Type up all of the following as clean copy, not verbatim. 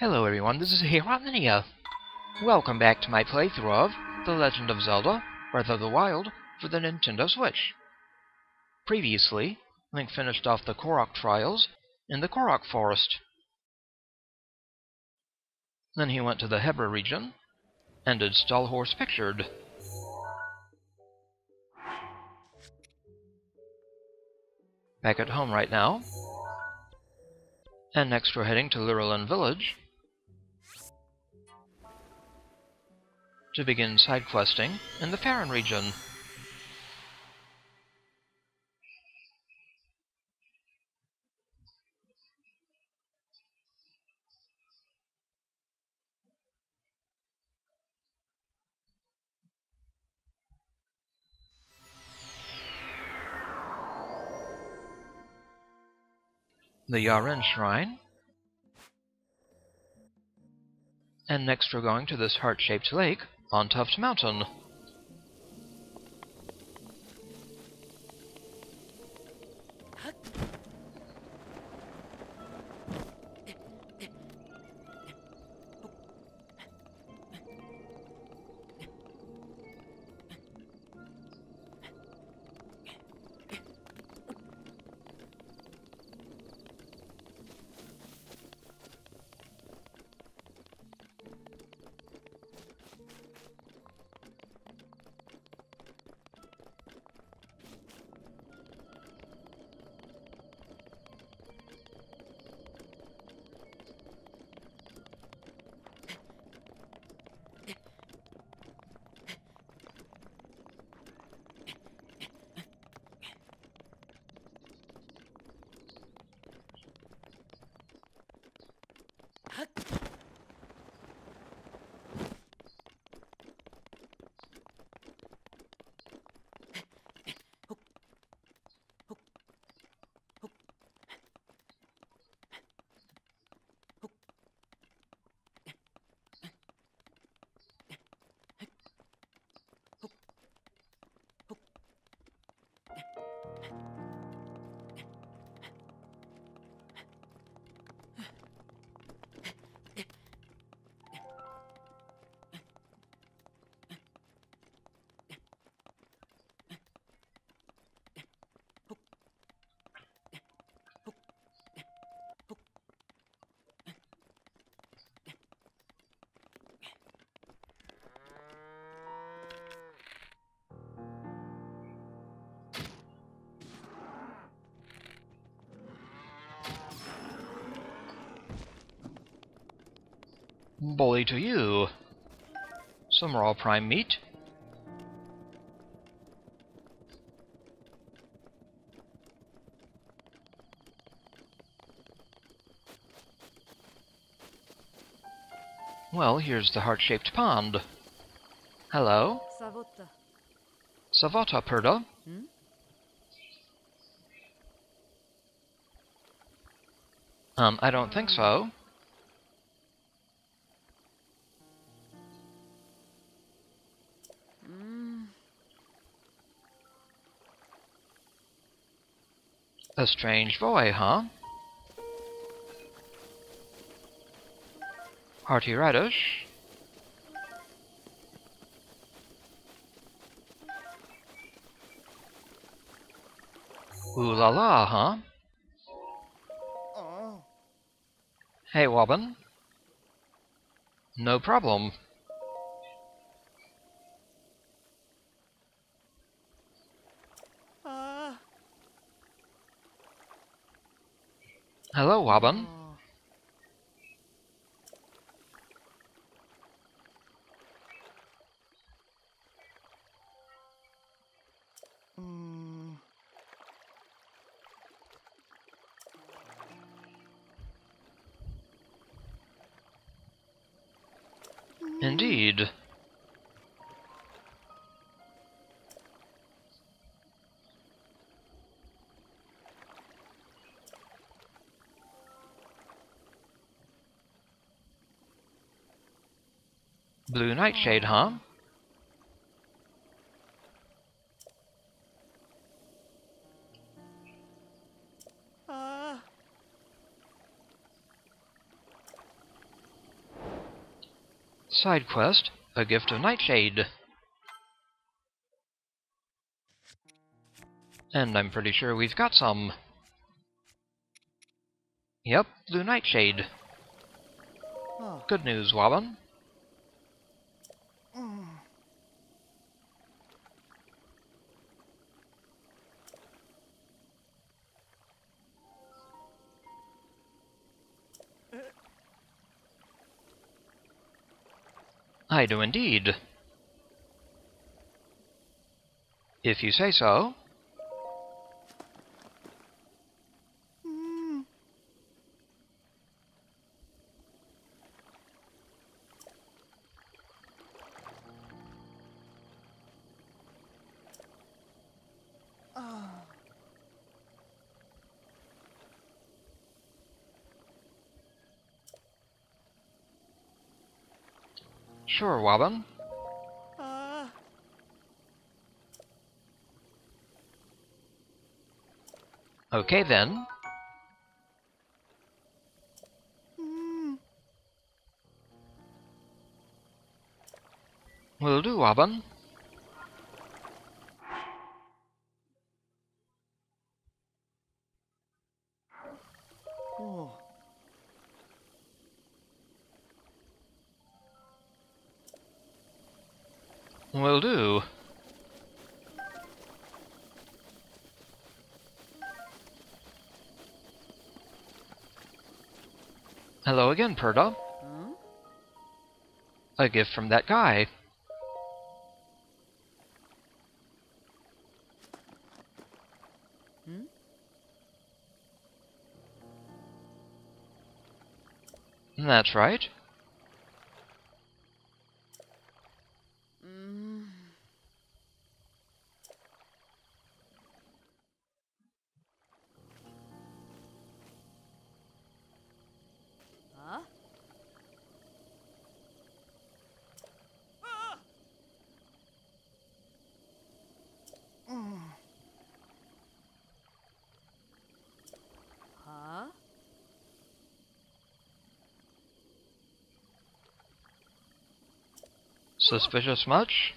Hello everyone, this is heorotlinea. Welcome back to my playthrough of The Legend of Zelda Breath of the Wild for the Nintendo Switch. Previously, Link finished off the Korok Trials in the Korok Forest. Then he went to the Hebra region and did Stallhorse Pictured. Back at home right now. And next we're heading to Lurelin Village to begin side questing in the Faron region. The Yah Rin Shrine. And next we're going to this heart-shaped lake on Tuft Mountain. Bully to you! Some raw prime meat. Well, here's the heart-shaped pond. Hello? Savotta. Savotta, Perda. Hmm? I don't think so. A strange boy, huh? Hearty Radish. Ooh la la, huh? Oh. Hey, Wabbin. No problem. Hello, Wabbin. Indeed. Blue Nightshade, huh? Side quest, A Gift of Nightshade. And I'm pretty sure we've got some. Yep, Blue Nightshade. Oh. Good news, Wabbin. I do indeed. If you say so. Sure, Wabbin. Okay, then. Will do, Wabbin. Will do. Hello again, Perda. Huh? A gift from that guy. Hmm? That's right. Suspicious much?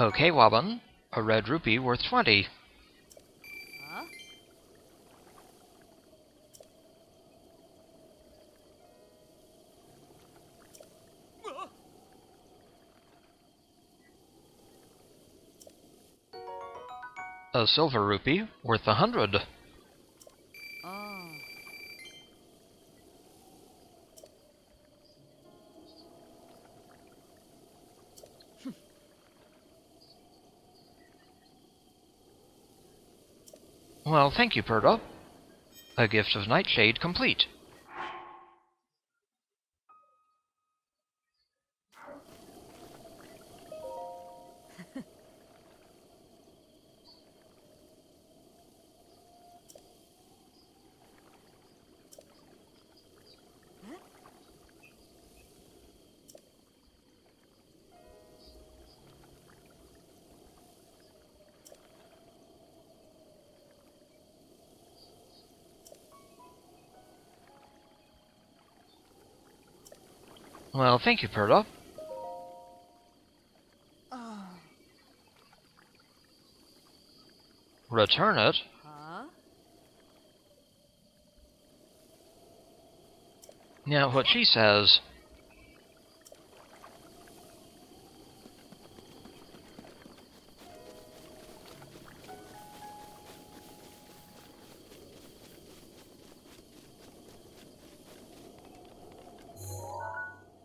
Okay, Wabbin. A red rupee worth 20. A silver rupee worth 100. Well, thank you, Perda. A Gift of Nightshade complete. Well, thank you, Perda. Return it? Huh? Now, what she says...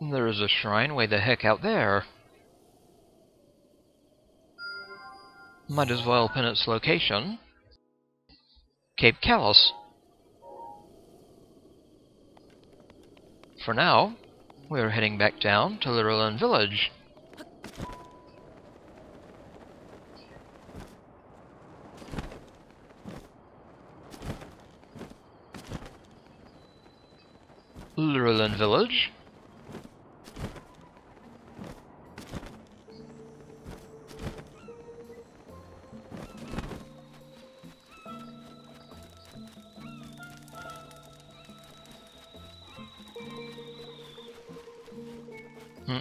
There's a shrine way the heck out there. Might as well pin its location. Cape Callus. For now, we're heading back down to Lurelin Village. Lurelin Village?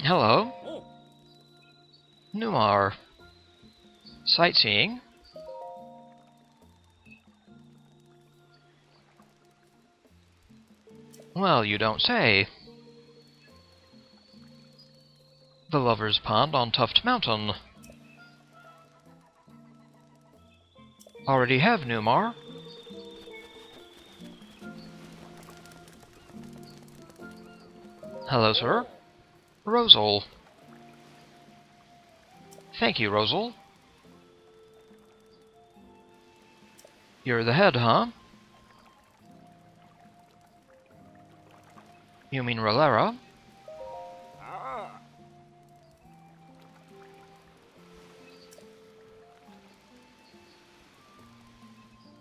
Hello. Numar. Sightseeing. Well, you don't say. The Lover's Pond on Tuft Mountain. Already have Numar. Hello, sir. Rozel. Thank you, Rozel. You're the head, huh? You mean Rolera?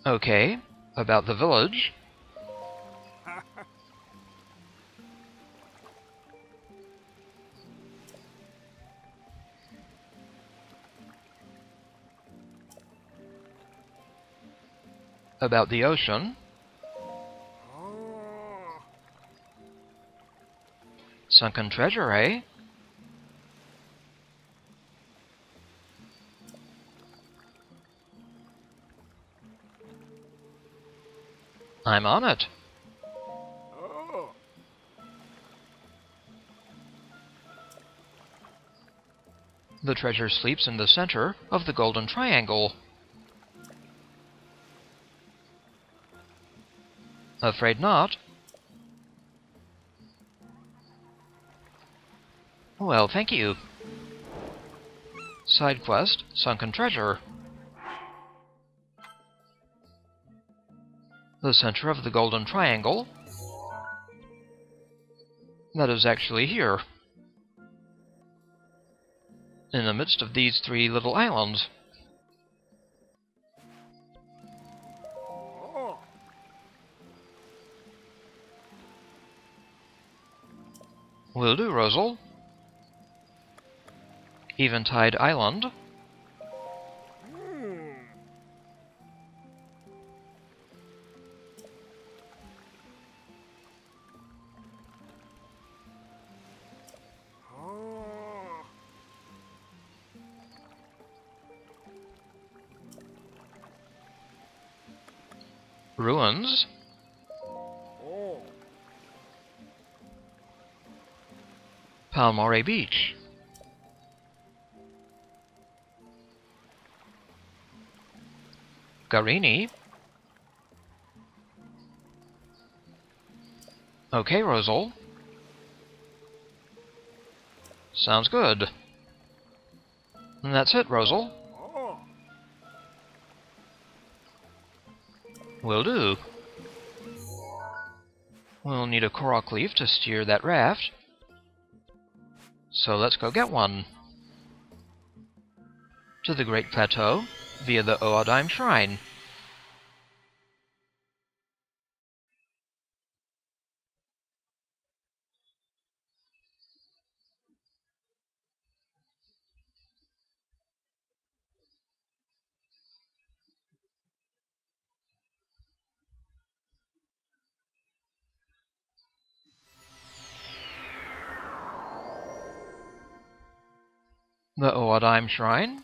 Okay, about the village. About the ocean. Sunken treasure, eh? I'm on it. The treasure sleeps in the center of the golden triangle. Afraid not. Well, thank you. Side quest, Sunken Treasure. The center of the Golden Triangle. That is actually here. In the midst of these three little islands. Will do, Rozel. Eventide Island. Ruins. Palmore Beach. Garini. Okay, Rozel. Sounds good. And that's it, Rozel. Will do. We'll need a Korok leaf to steer that raft. So let's go get one. To the Great Plateau via the Oadime Shrine. The Oadime Shrine.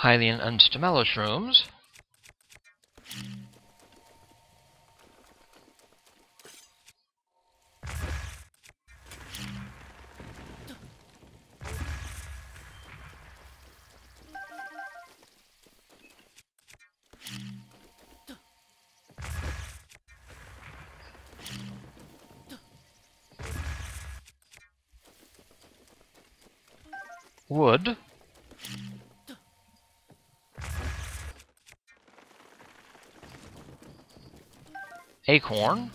Hylian and Stamello shrooms. Wood. Acorn.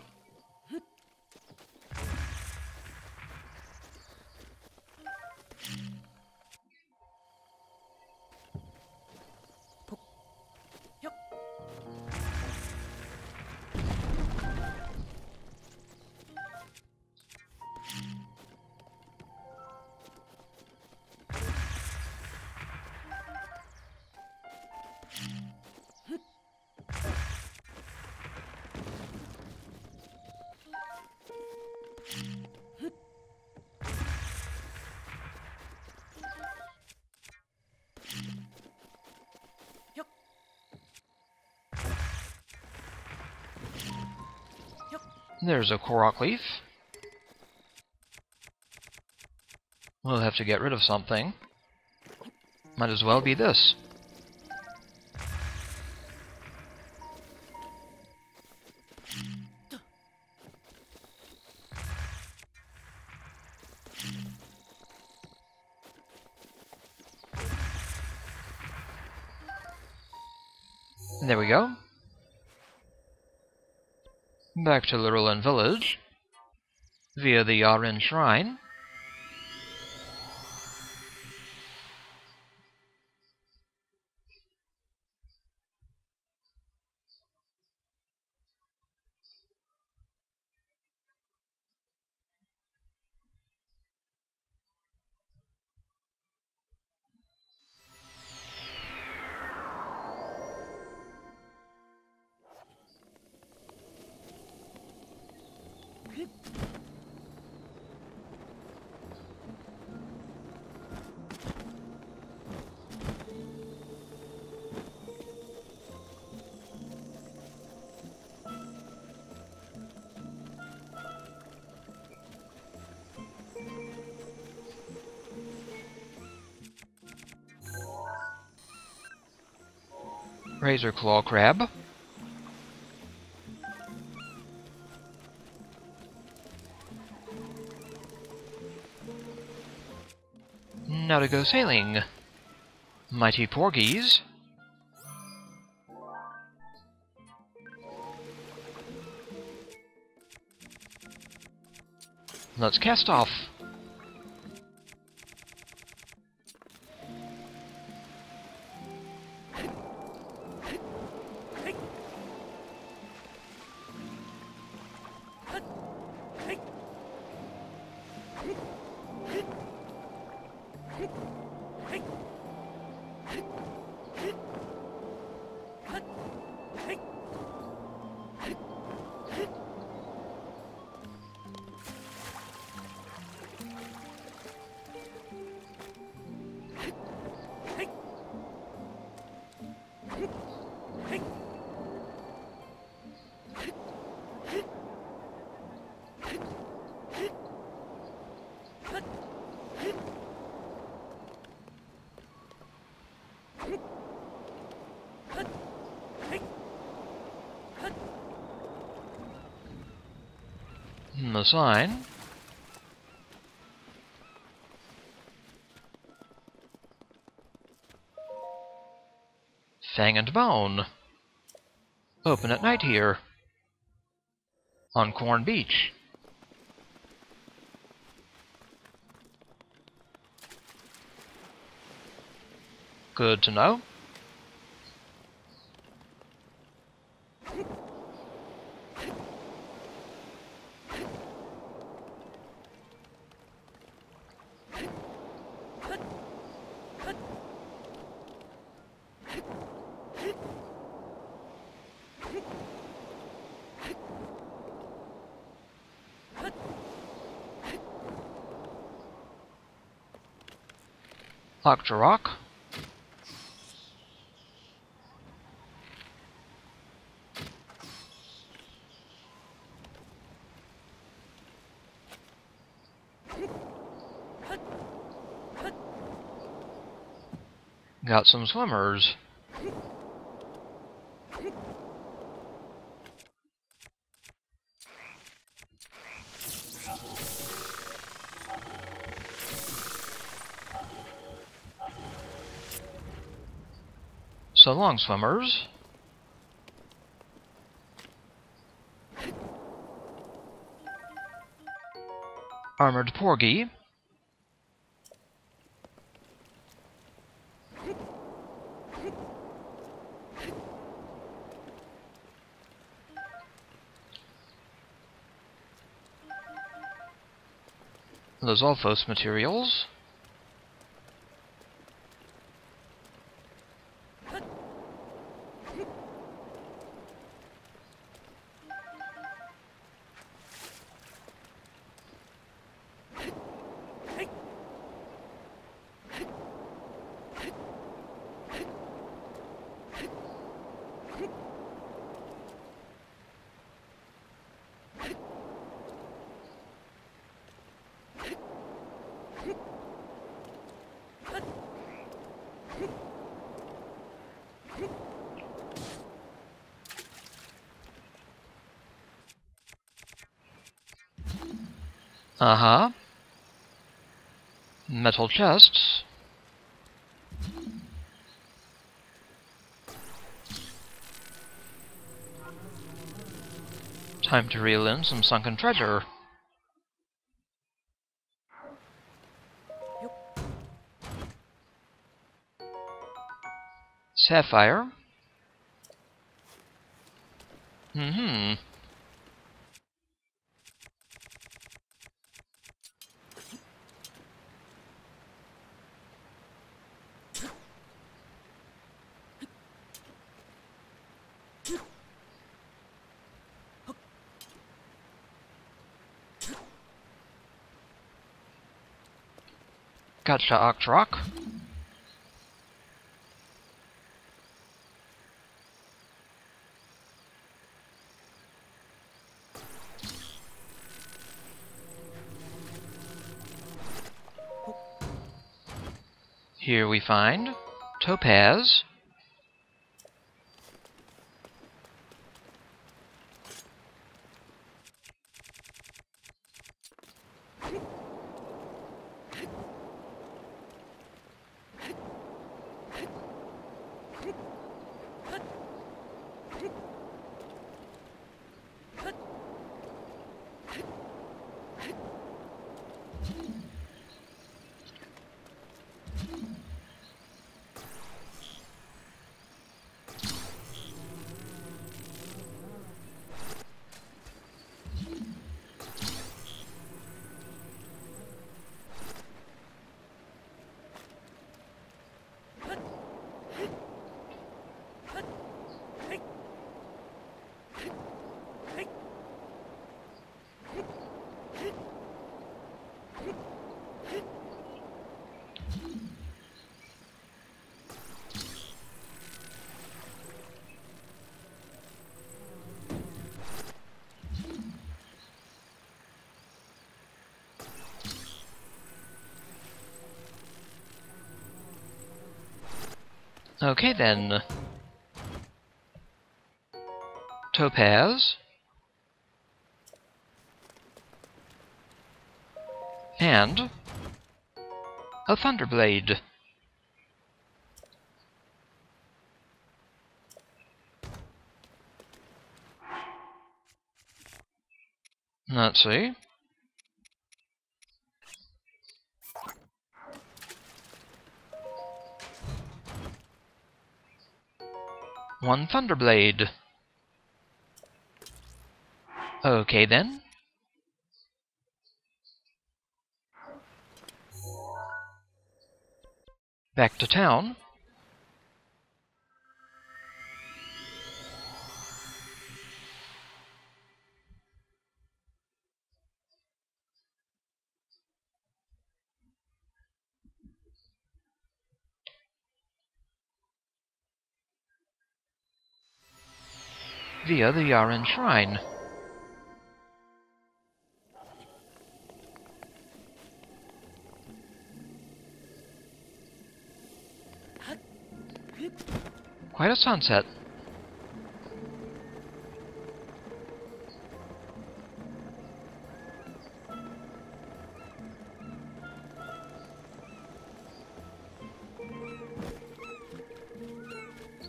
There's a Korok leaf. We'll have to get rid of something. Might as well be this. There we go. Back to Lurelin Village via the Yah Rin Shrine. Razor Claw crab. Now to go sailing. Mighty Porgies. Let's cast off. The sign. Fang and Bone. Open at night here. On Corn Beach. Good to know. Octorok. Got some swimmers. So long, swimmers. Armored Porgy. Lozolfos materials. Uh-huh. Metal chests. Time to reel in some sunken treasure. Sapphire. Mm-hmm. Gotcha, Octrock. Here we find topaz. Okay then. Topaz. And a Thunderblade. Let's see. One Thunderblade. Okay then. Back to town. Via the Yah Rin Shrine. Quite a sunset.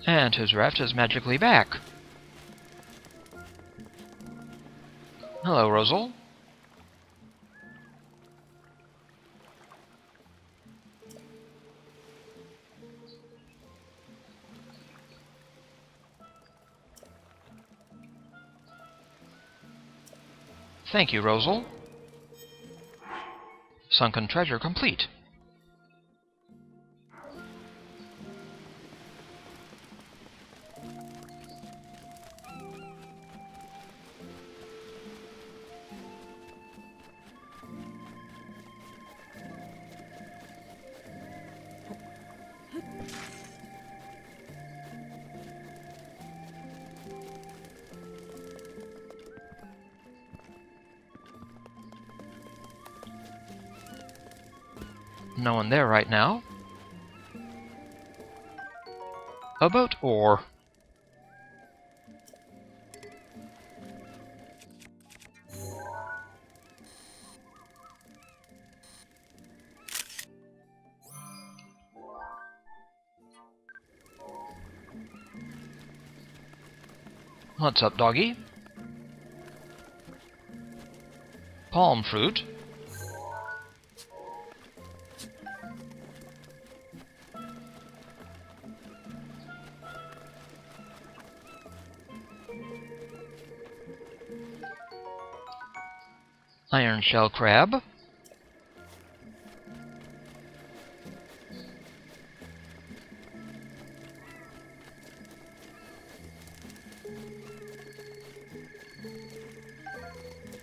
And his raft is magically back. Hello, Rozel. Thank you, Rozel. Sunken treasure complete. No one there right now. A boat oar. What's up, doggy? Palm fruit. Iron shell crab.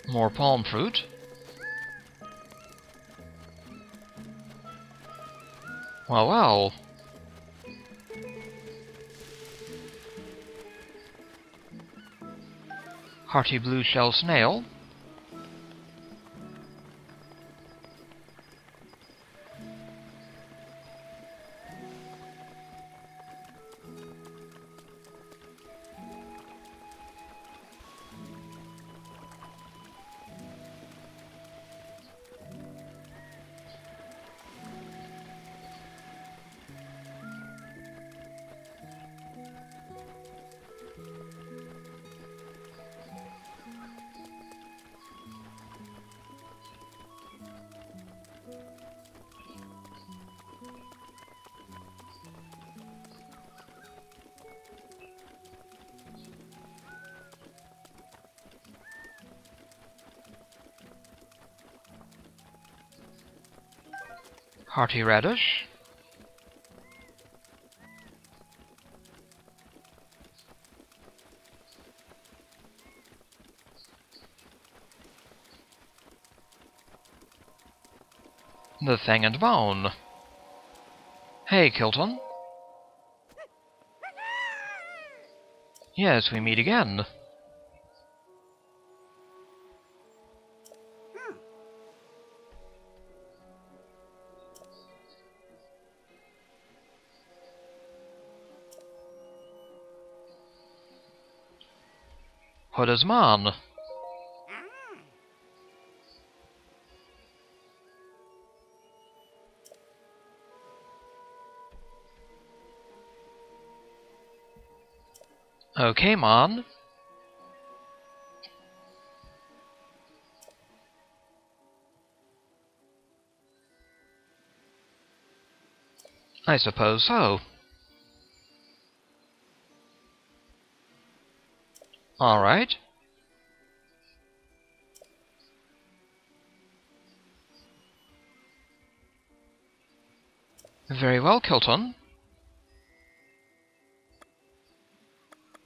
More palm fruit. Wow, wow. Hearty blue shell snail. Hearty Radish. The Fang and Bone. Hey, Kilton. Yes, we meet again. What is Mon? Okay, Mon. I suppose so. All right. Very well, Kilton.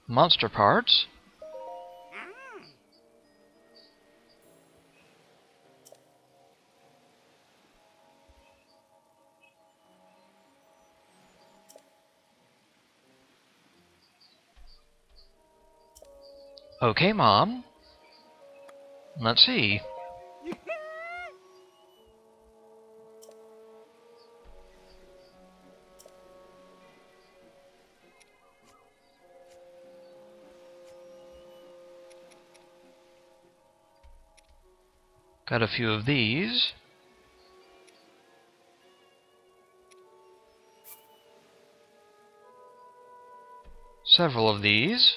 Monster parts. Okay, Mom. Let's see. Got a few of these. Several of these.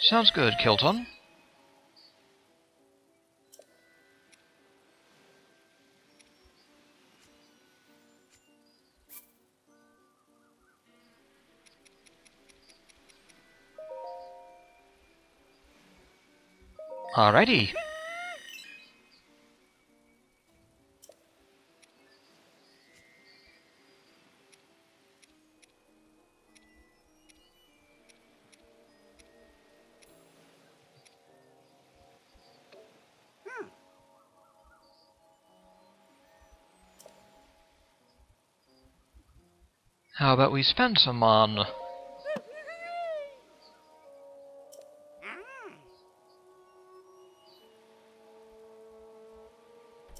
Sounds good, Kilton. Alrighty. How about we spend some on...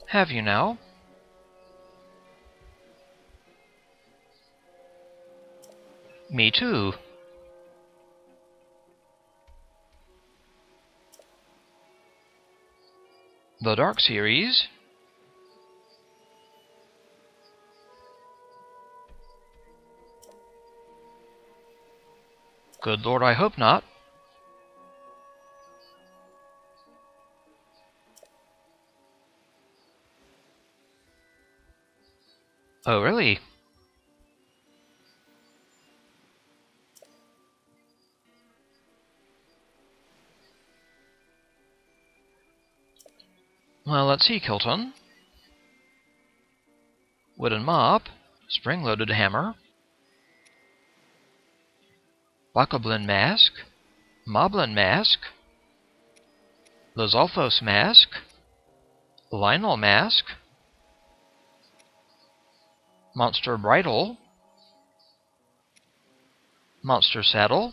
Have you now? Me too. The Dark Series. Good Lord, I hope not. Oh, really? Well, let's see, Kilton. Wooden mop, spring-loaded hammer, Bokoblin mask, Moblin mask, Lizalfos mask, Lionel mask, Monster Bridle, Monster Saddle,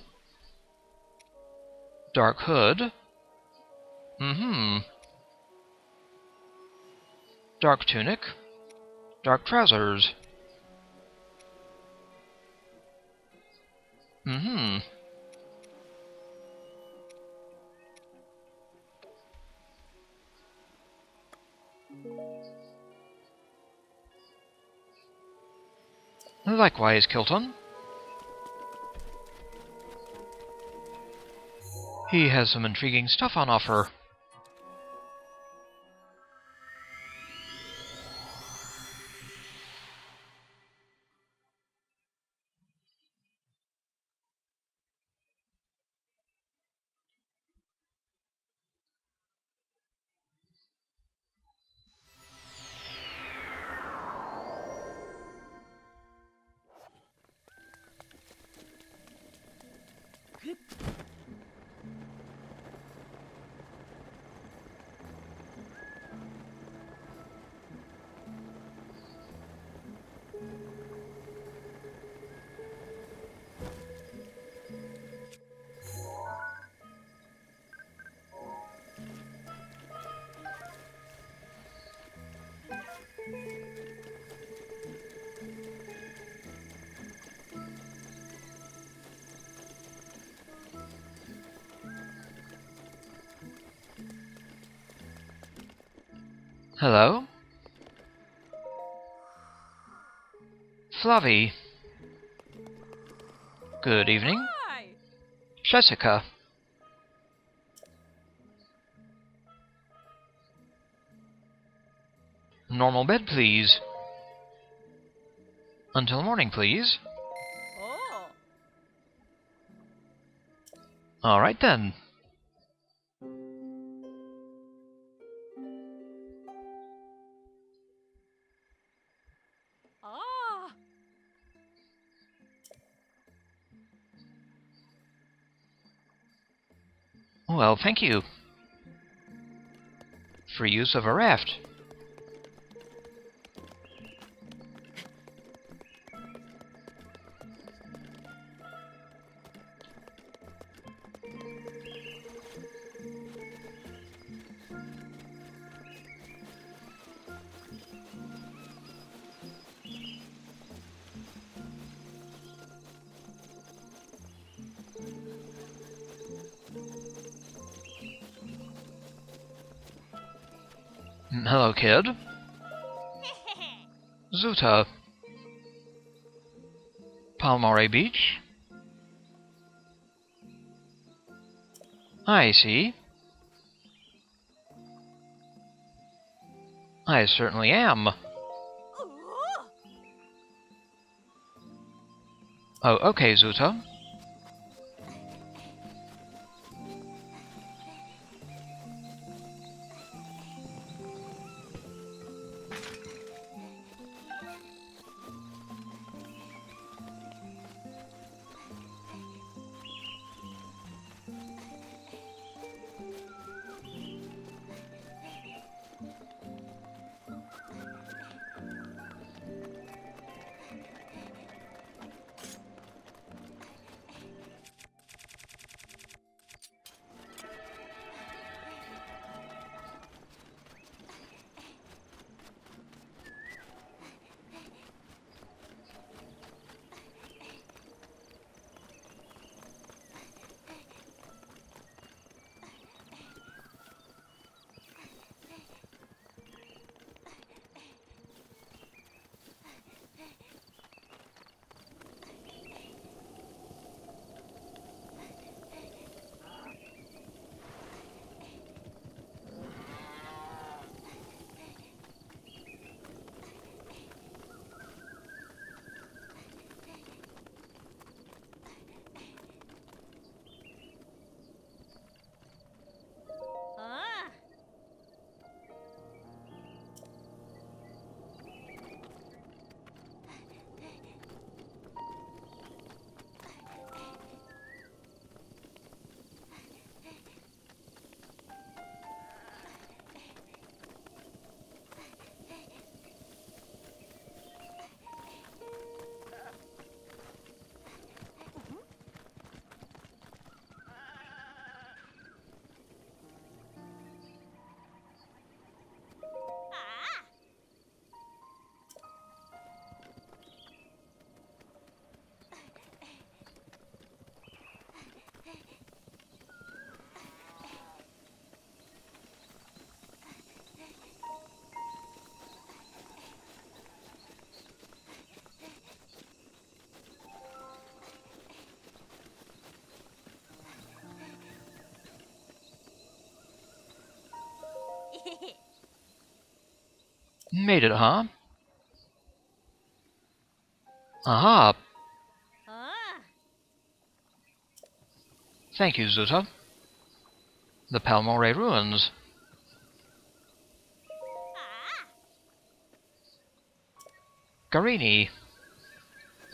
Dark Hood, Dark Tunic, Dark Trousers, Likewise, Kilton. He has some intriguing stuff on offer. Hello? Flavi. Good evening. Hi. Jessica. Normal bed, please. Until morning, please. Oh. All right, then. Well, thank you. Free use of a raft. Hello, kid. Zuta. Palmore Beach. I see. I certainly am. Oh, okay, Zuta. Made it, huh? Aha! Thank you, Zuta. The Palmore Ruins. Garini.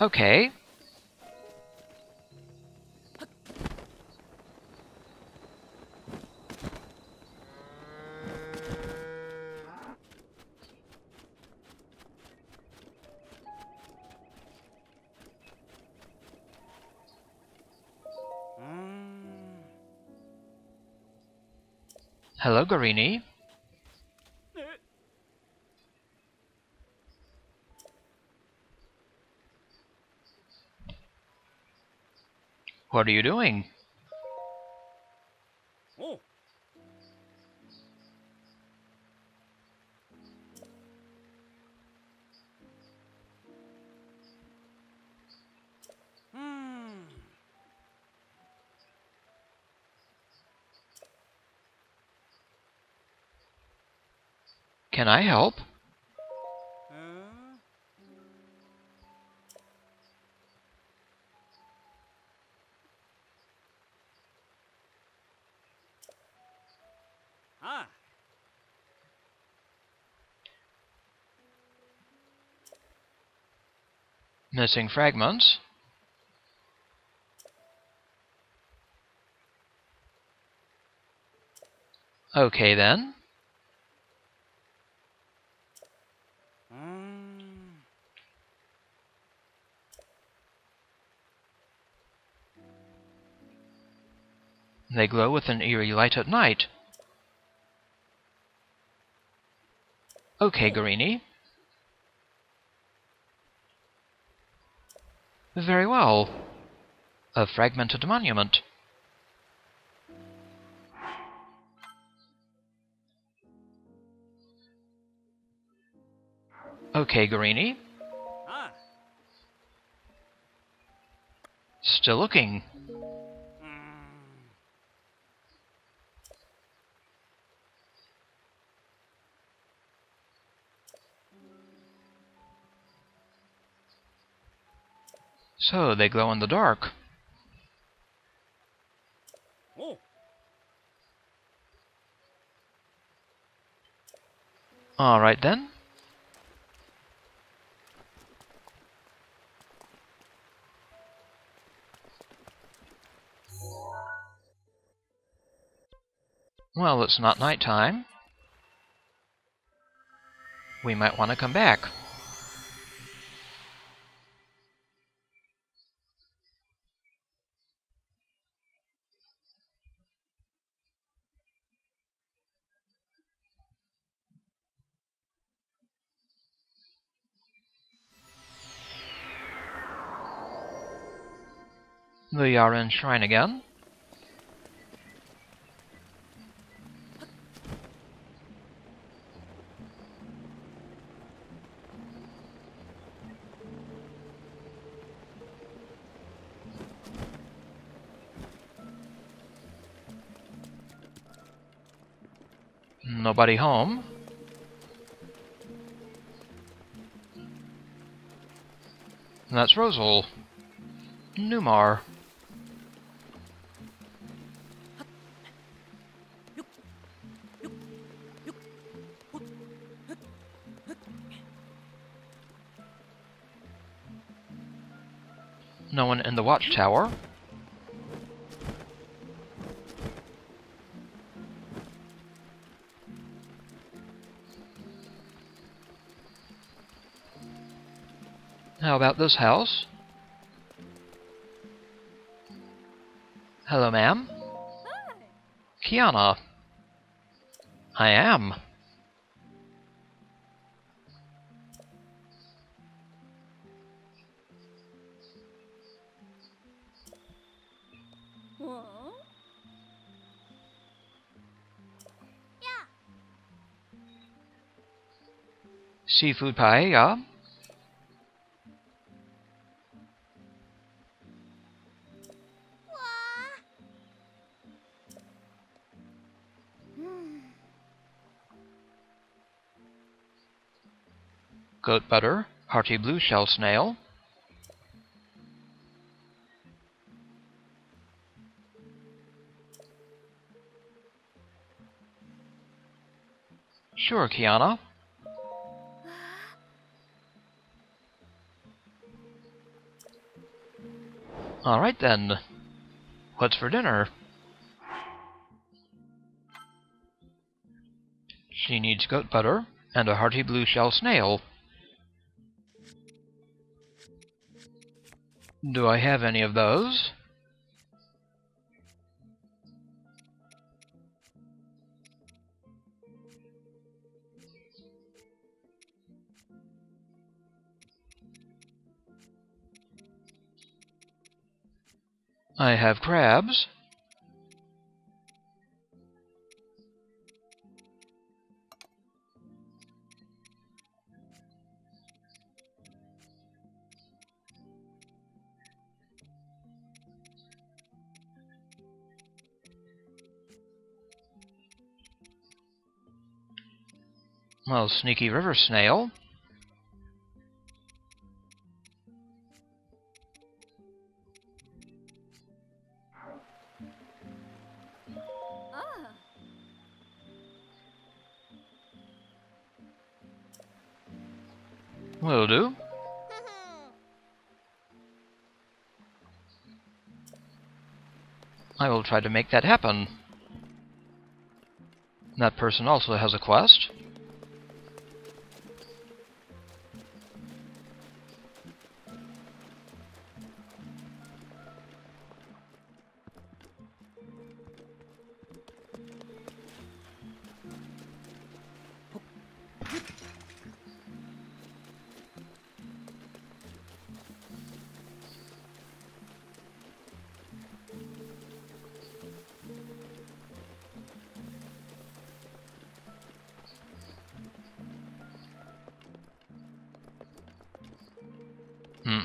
Okay. Hello, Garini. What are you doing? Oh. Can I help? Missing fragments. Okay, then. They glow with an eerie light at night. Okay, Garini. Very well. A fragmented monument. Okay, Garini. Still looking. So they glow in the dark. Oh. All right then. Well, it's not nighttime. We might want to come back. The Yah Rin Shrine again. Nobody home. And that's Rozel. Numar. No one in the watchtower. How about this house? Hello, ma'am. Kiana. I am. Seafood paella. Goat butter, hearty blue shell snail. Sure, Kiana. All right then. What's for dinner? She needs goat butter and a hearty blue shell snail. Do I have any of those? I have crabs. Well, sneaky river snail. Will do. I will try to make that happen. That person also has a quest.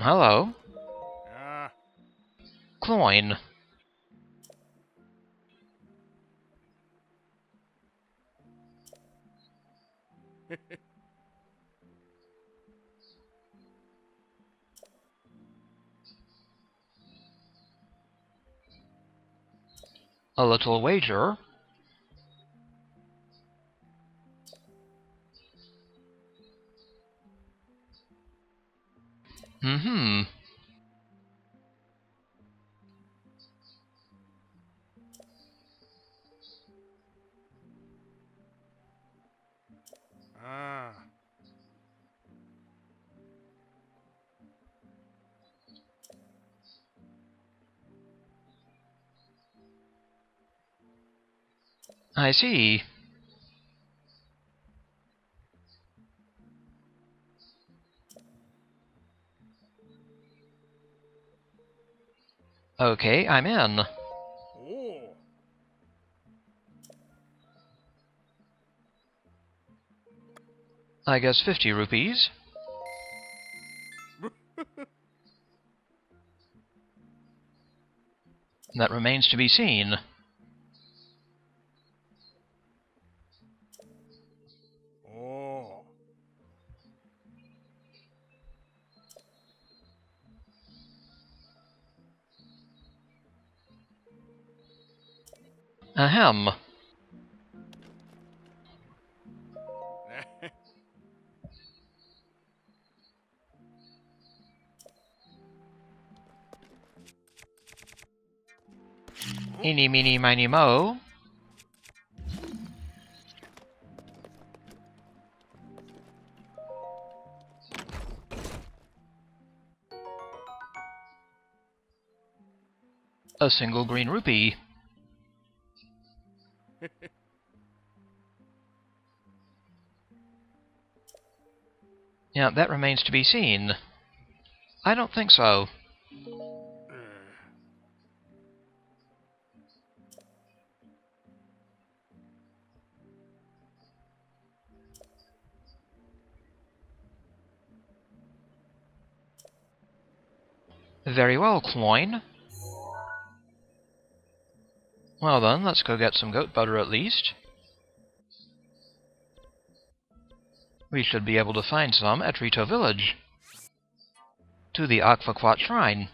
Hello. Cloyne. A little wager. Mm-hmm. I see. Okay, I'm in. Ooh. I guess 50 rupees. That remains to be seen. Ahem. Eeny, meeny, miny, moe. A single green rupee. Now, that remains to be seen. I don't think so. Very well, Cloyne. Well then, let's go get some goat butter at least. We should be able to find some at Rito Village. To the Aquaquat Shrine.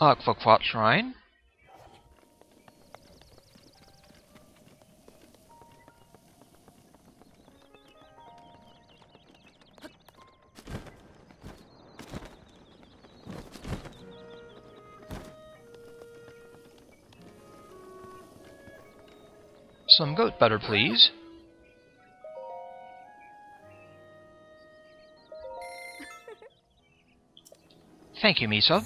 Aquaquat Shrine. Some goat butter, please. Thank you, Misa.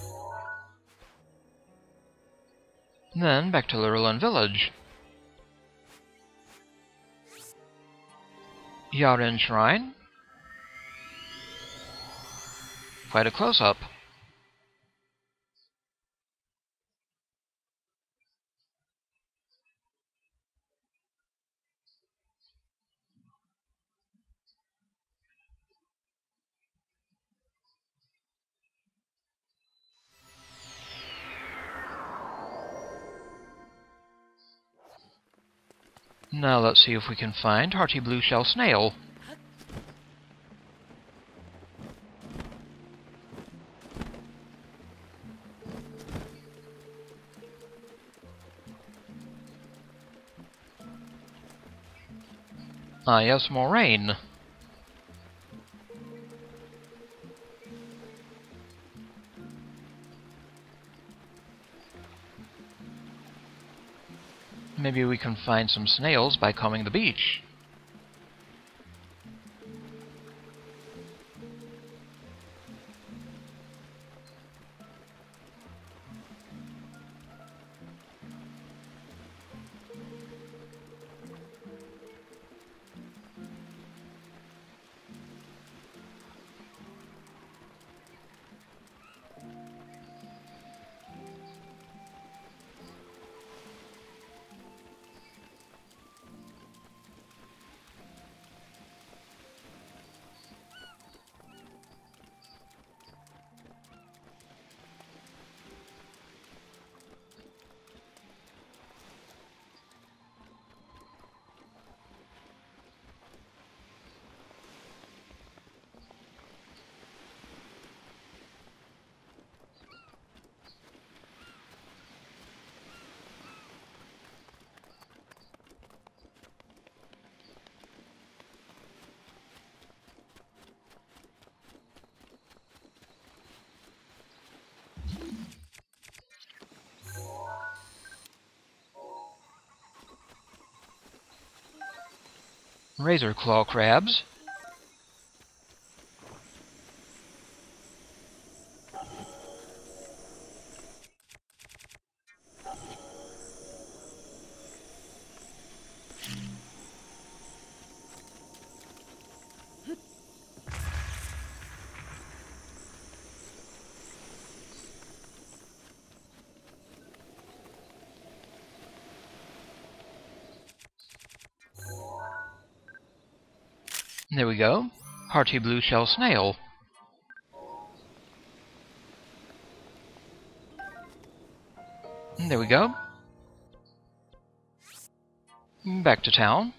Then back to Lurelin Village. Yah Rin Shrine. Quite a close-up. Now let's see if we can find Hearty Blue Shell Snail. Ah yes, more rain. Maybe we can find some snails by combing the beach. Razor Claw crabs. There we go. Hearty blue shell snail. There we go. Back to town.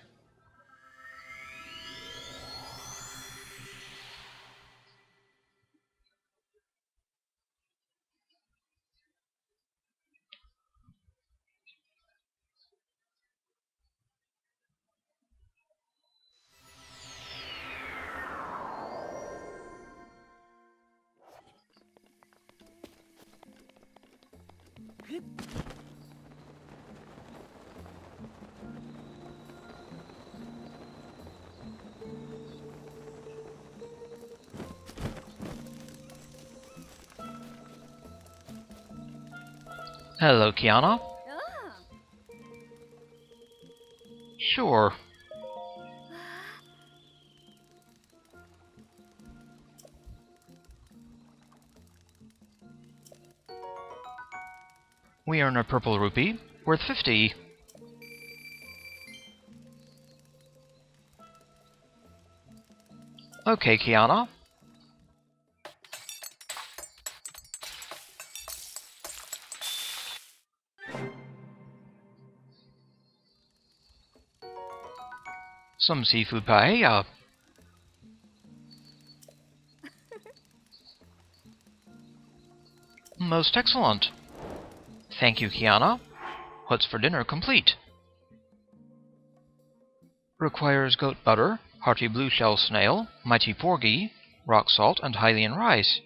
Hello, Kiana. Sure. We earn a purple rupee, worth 50. Okay, Kiana. Some seafood paella. Most excellent. Thank you, Kiana. What's for dinner complete? Requires goat butter, hearty blue shell snail, mighty porgy, rock salt, and Hylian rice.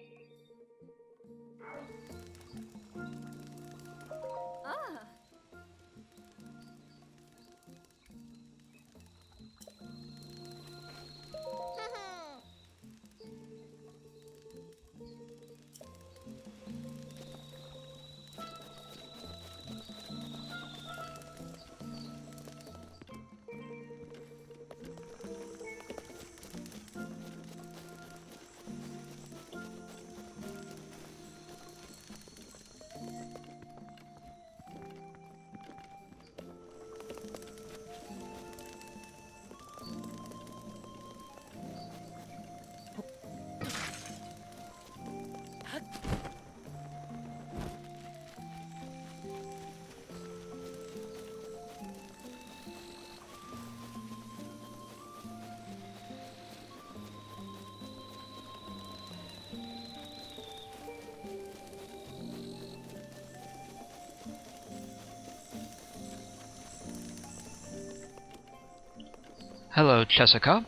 Hello, Jessica.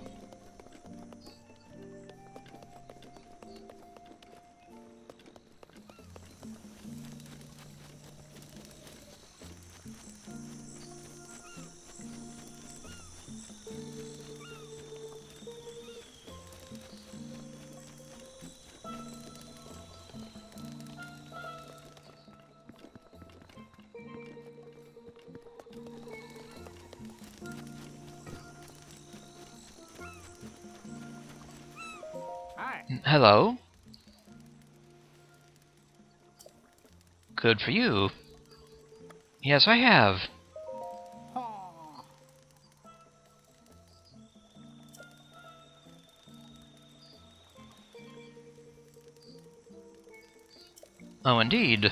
Hello. Good for you. Yes, I have. Oh, indeed.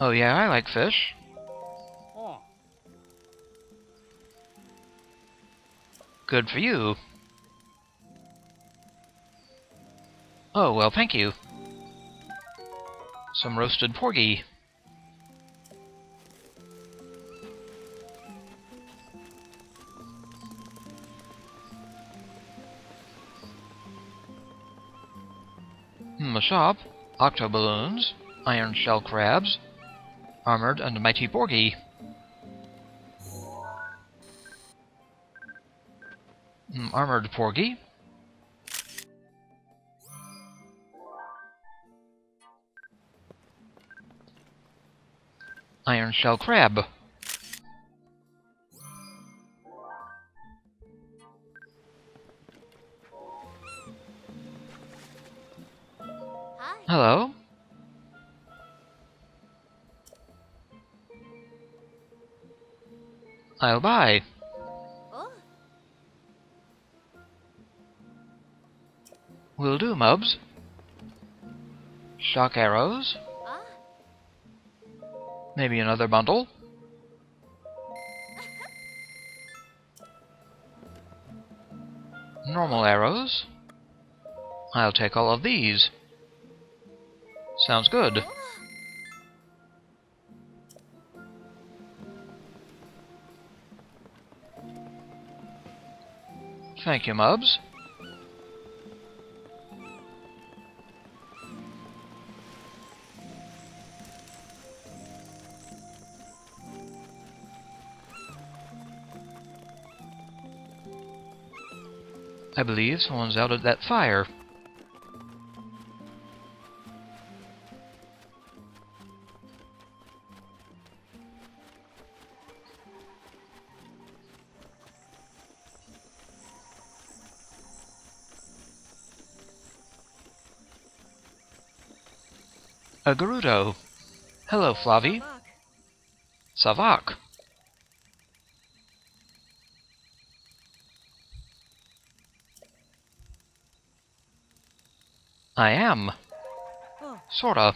Oh, yeah, I like fish. Good for you. Oh, well, thank you. Some roasted porgy. In the shop, octoballoons, iron shell crabs, Armored and Mighty Porgy. Armored Porgy. Iron Shell Crab. Hi. Hello. I'll buy. Oh. Will do, Mubs. Shock arrows. Maybe another bundle. Normal arrows. I'll take all of these. Sounds good. Thank you, Mubs. I believe someone's out at that fire. A Gerudo. Hello, Flavi. Savak. I am. Oh. Sorta.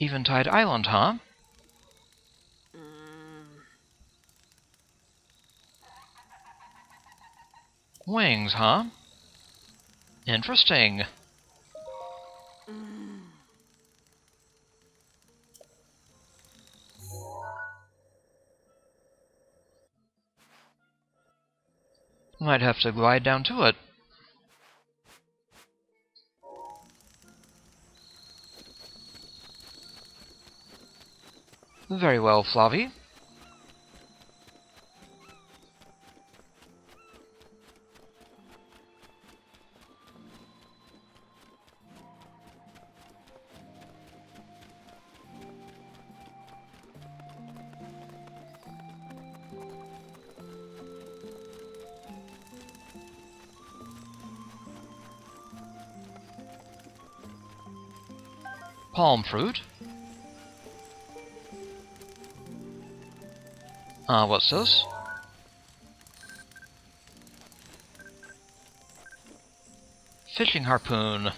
Eventide Island, huh? Wings, huh? Interesting. Might have to glide down to it. Very well, Flavi. Palm fruit. What's this? Fishing harpoon.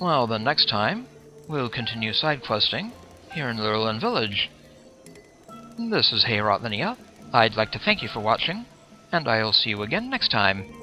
Well, then next time, we'll continue side questing here in Lurelin Village. This is heorotlinea. I'd like to thank you for watching, and I'll see you again next time.